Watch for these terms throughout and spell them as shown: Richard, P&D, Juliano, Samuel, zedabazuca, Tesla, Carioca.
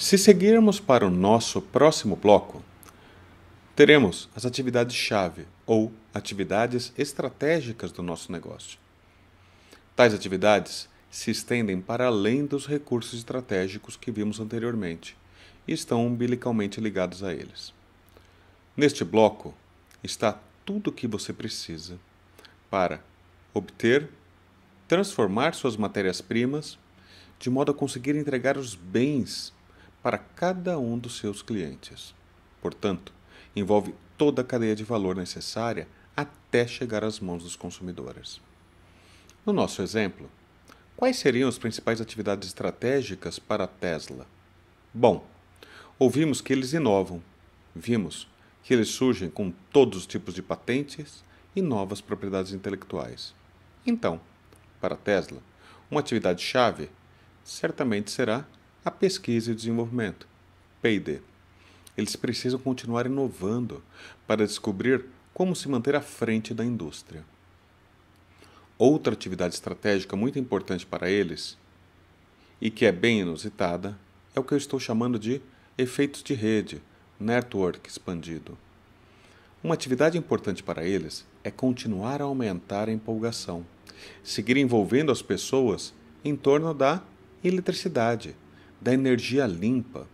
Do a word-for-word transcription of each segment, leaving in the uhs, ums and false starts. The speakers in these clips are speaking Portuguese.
Se seguirmos para o nosso próximo bloco, teremos as atividades-chave ou atividades estratégicas do nosso negócio. Tais atividades se estendem para além dos recursos estratégicos que vimos anteriormente e estão umbilicalmente ligados a eles. Neste bloco está tudo o que você precisa para obter, transformar suas matérias-primas, de modo a conseguir entregar os bens para cada um dos seus clientes. Portanto, envolve toda a cadeia de valor necessária até chegar às mãos dos consumidores. No nosso exemplo, quais seriam as principais atividades estratégicas para a Tesla? Bom, ouvimos que eles inovam, vimos que eles surgem com todos os tipos de patentes e novas propriedades intelectuais. Então, para a Tesla, uma atividade-chave certamente será a pesquisa e desenvolvimento, P e D. Eles precisam continuar inovando para descobrir como se manter à frente da indústria. Outra atividade estratégica muito importante para eles, e que é bem inusitada, é o que eu estou chamando de efeitos de rede, network expandido. Uma atividade importante para eles é continuar a aumentar a empolgação, seguir envolvendo as pessoas em torno da eletricidade, da energia limpa,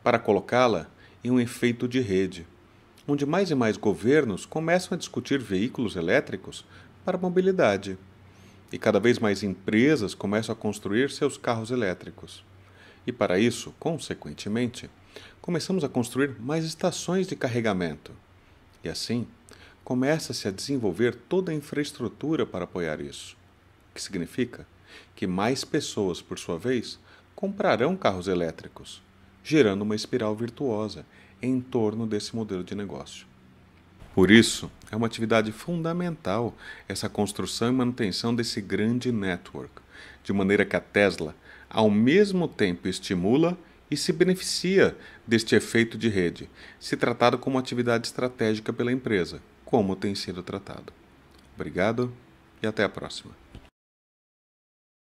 para colocá-la em um efeito de rede, onde mais e mais governos começam a discutir veículos elétricos para mobilidade, e cada vez mais empresas começam a construir seus carros elétricos. E para isso, consequentemente, começamos a construir mais estações de carregamento. E assim, começa-se a desenvolver toda a infraestrutura para apoiar isso, o que significa que mais pessoas, por sua vez, comprarão carros elétricos, gerando uma espiral virtuosa em torno desse modelo de negócio. Por isso, é uma atividade fundamental essa construção e manutenção desse grande network, de maneira que a Tesla, ao mesmo tempo, estimula e se beneficia deste efeito de rede, se tratado como atividade estratégica pela empresa, como tem sido tratado. Obrigado e até a próxima.